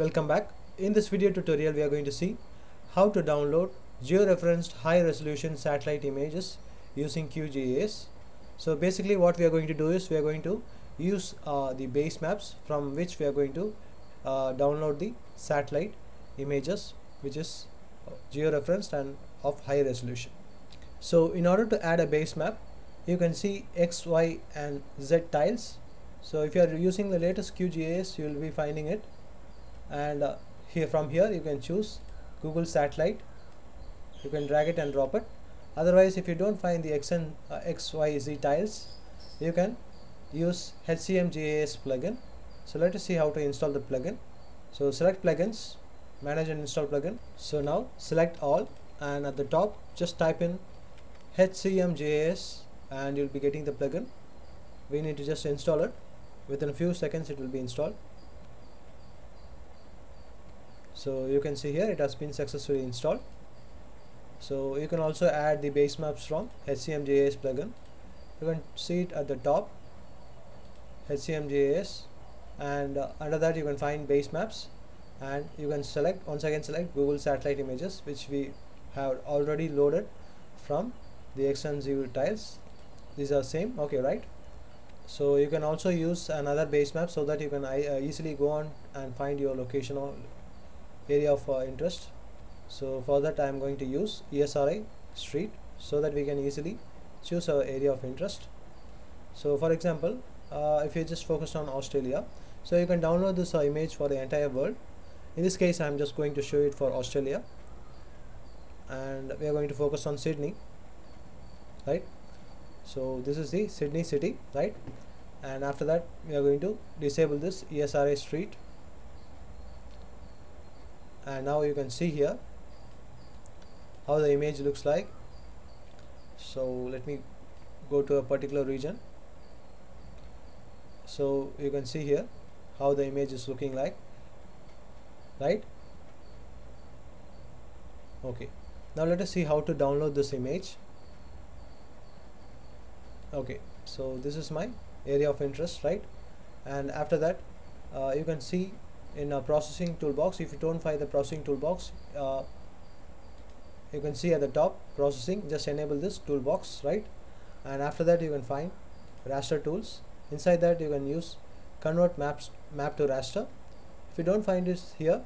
Welcome back. In this video tutorial we are going to see how to download georeferenced high resolution satellite images using QGIS. So basically what we are going to do is we are going to use the base maps from which we are going to download the satellite images which is georeferenced and of high resolution. So in order to add a base map you can see X, Y and Z tiles. So if you are using the latest QGIS you will be finding it. And here from here you can choose Google satellite, you can drag it and drop it. Otherwise if you don't find the X and XYZ tiles you can use HCMGIS plugin. So let us see how to install the plugin. So select plugins, manage and install plugin. So now select all and at the top just type in HCMGIS and you'll be getting the plugin. We need to just install it. Within a few seconds it will be installed. So you can see here it has been successfully installed. So you can also add the base maps from HCMGIS plugin. You can see it at the top, HCMGIS, and under that you can find base maps and you can select, once again select Google satellite images which we have already loaded from the X and Z tiles. These are same, okay, right? So you can also use another base map so that you can easily go on and find your location or area of interest. So for that I am going to use ESRI street so that we can easily choose our area of interest. So for example if you just focused on Australia, so you can download this image for the entire world. In this case I am just going to show it for Australia and we are going to focus on Sydney, right? So this is the Sydney city, right? And after that we are going to disable this ESRI street. And now you can see here how the image looks like. So let me go to a particular region. So you can see here how the image is looking like, right? Okay, now let us see how to download this image. Okay, so this is my area of interest, right? And after that you can see in a processing toolbox, if you don't find the processing toolbox, you can see at the top processing, just enable this toolbox, right? And after that you can find raster tools. Inside that you can use convert map to raster. If you don't find this here,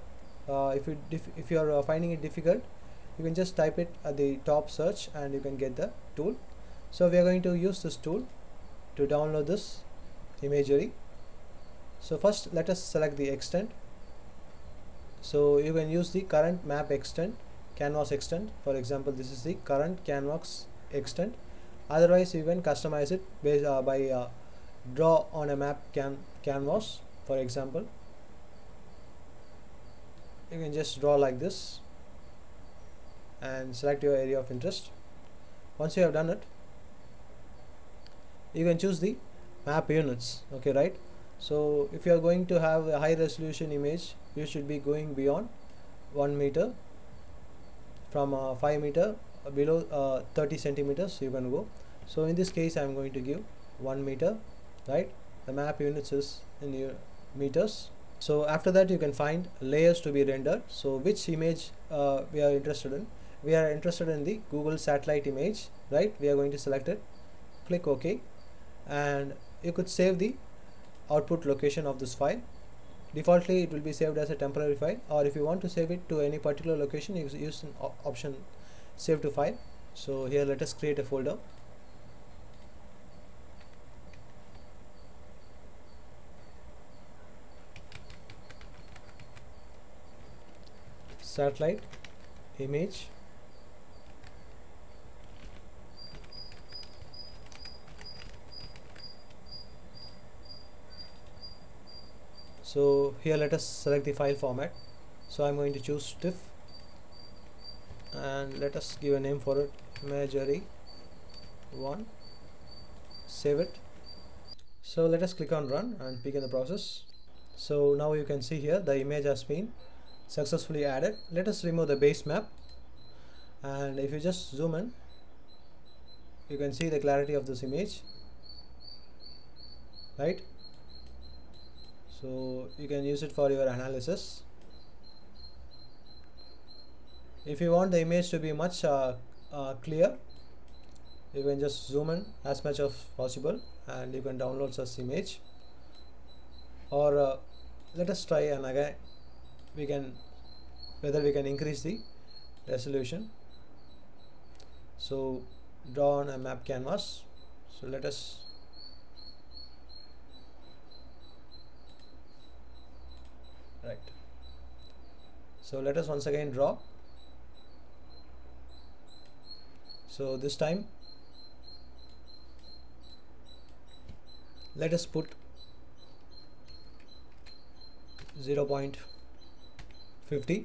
if you are finding it difficult, you can just type it at the top search and you can get the tool. So we are going to use this tool to download this imagery. So first let us select the extent. So you can use the current map extent, canvas extent. For example, this is the current canvas extent. Otherwise you can customize it based, by draw on a map canvas. For example, you can just draw like this and select your area of interest. Once you have done it, you can choose the map units, okay, right? So if you are going to have a high resolution image, you should be going beyond 1 meter. From 5 meter below 30 centimeters you can go. So in this case I am going to give 1 meter, right? The map units is in your meters. So after that you can find layers to be rendered. So which image we are interested in? We are interested in the Google satellite image, right? We are going to select it, click OK, and you could save the output location of this file. Defaultly it will be saved as a temporary file, or if you want to save it to any particular location you use an option save to file. So here let us create a folder. Satellite image. So here let us select the file format. So I'm going to choose TIFF and let us give a name for it, imagery1. Save it. So let us click on run and begin the process. So now you can see here the image has been successfully added. Let us remove the base map, and if you just zoom in you can see the clarity of this image, right? So you can use it for your analysis. If you want the image to be much clear, you can just zoom in as much as possible, and you can download this image. Or let us try, and again we can whether we can increase the resolution. So draw on a map canvas. So let us once again draw. So this time let us put 0.50,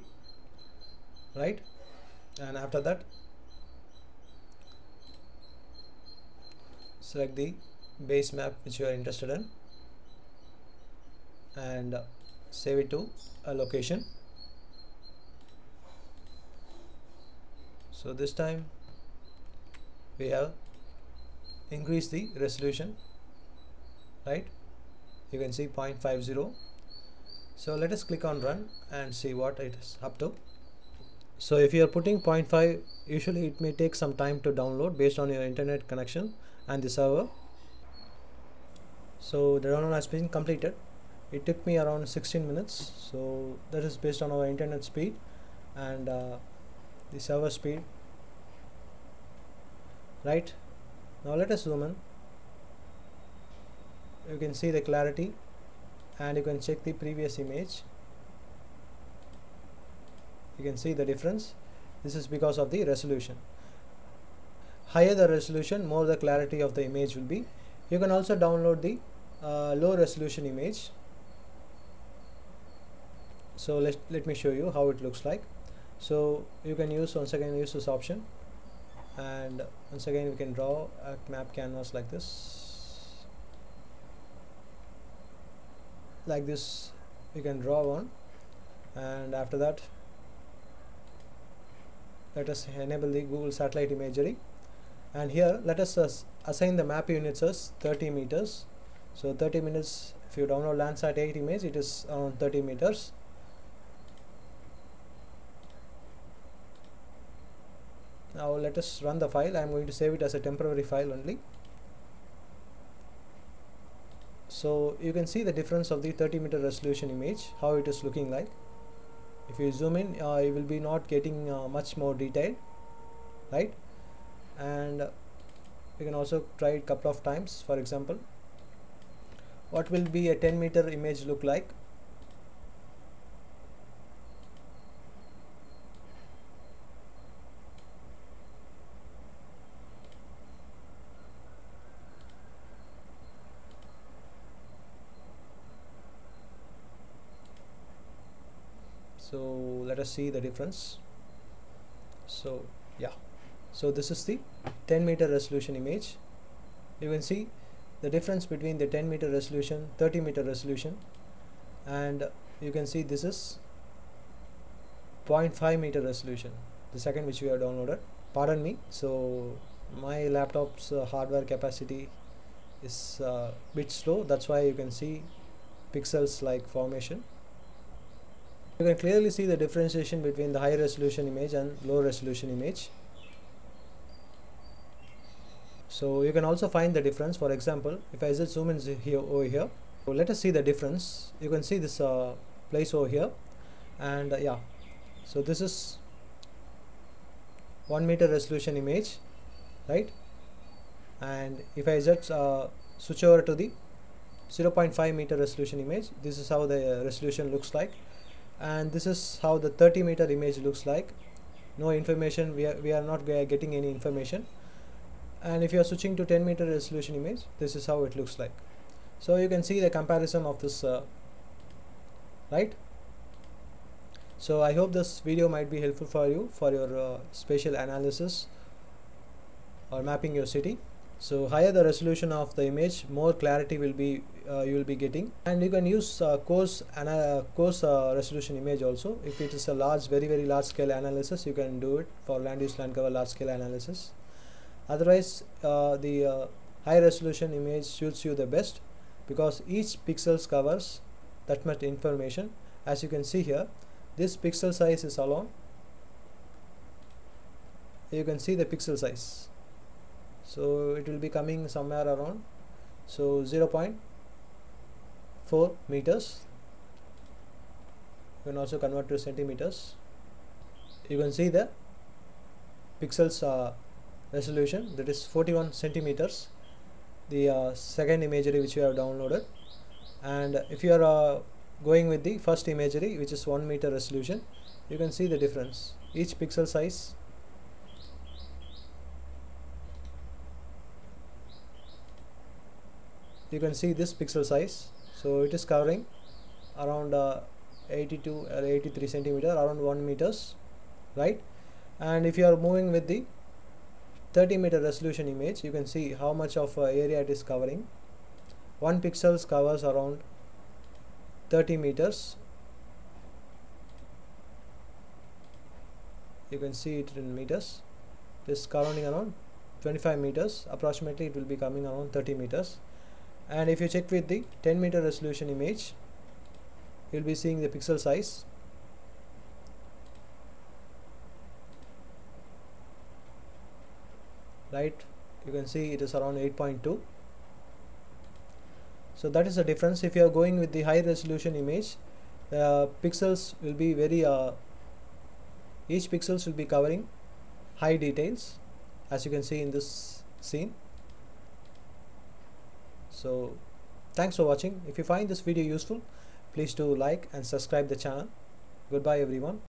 right? And after that select the base map which you are interested in and save it to a location. So this time we have increased the resolution, right? You can see 0.50. So let us click on run and see what it is up to. So if you are putting 0.5, usually it may take some time to download based on your internet connection and the server. So the download has been completed. It took me around 16 minutes. So that is based on our internet speed and the server speed, right? Now let us zoom in. You can see the clarity, and you can check the previous image. You can see the difference. This is because of the resolution. Higher the resolution, more the clarity of the image will be. You can also download the low resolution image. So let me show you how it looks like. So you can use this option, and once again we can draw a map canvas like this. Like this we can draw one, and after that let us enable the Google satellite imagery, and here let us assign the map units as 30 meters. So 30 minutes, if you download Landsat 8 image, it is around 30 meters. Now let us run the file. I am going to save it as a temporary file only. So you can see the difference of the 30 meter resolution image, how it is looking like. If you zoom in, you will be not getting much more detail, right? And you can also try it couple of times. For example, what will be a 10 meter image look like? So let us see the difference. So yeah, so this is the 10 meter resolution image. You can see the difference between the 10 meter resolution, 30 meter resolution, and you can see this is 0.5 meter resolution, the second which we have downloaded. Pardon me, so my laptop's hardware capacity is a bit slow, that's why you can see pixels like formation. You can clearly see the differentiation between the high resolution image and low resolution image. So you can also find the difference. For example, if I just zoom in here, over here, so let us see the difference. You can see this place over here, and yeah, so this is 1 meter resolution image, right? And if I just switch over to the 0.5 meter resolution image, this is how the resolution looks like. And this is how the 30 meter image looks like. No information, we are not getting any information. And if you are switching to 10 meter resolution image, this is how it looks like. So you can see the comparison of this, right? So I hope this video might be helpful for you for your spatial analysis or mapping your city. So higher the resolution of the image, more clarity will be you will be getting. And you can use coarse resolution image also. If it is a large, very large scale analysis, you can do it for land use, land cover, large scale analysis. Otherwise, the high resolution image suits you the best, because each pixel covers that much information. As you can see here, this pixel size is alone you can see the pixel size. So it will be coming somewhere around, so 0.4 meters. You can also convert to centimeters. You can see the pixels resolution, that is 41 centimeters, the second imagery which you have downloaded. And if you are going with the first imagery, which is 1 meter resolution, you can see the difference. Each pixel size you can see this pixel size, so it is covering around 82 or 83 centimeter, around 1 meters, right? And if you are moving with the 30 meter resolution image, you can see how much of area it is covering. One pixel covers around 30 meters. You can see it in meters. It is covering around 25 meters. Approximately it will be coming around 30 meters. And if you check with the 10 meter resolution image, you will be seeing the pixel size. Right, you can see it is around 8.2. so that is the difference. If you are going with the high resolution image, pixels will be very each pixels will be covering high details, as you can see in this scene. So thanks for watching. If you find this video useful, please do like and subscribe the channel. Goodbye everyone.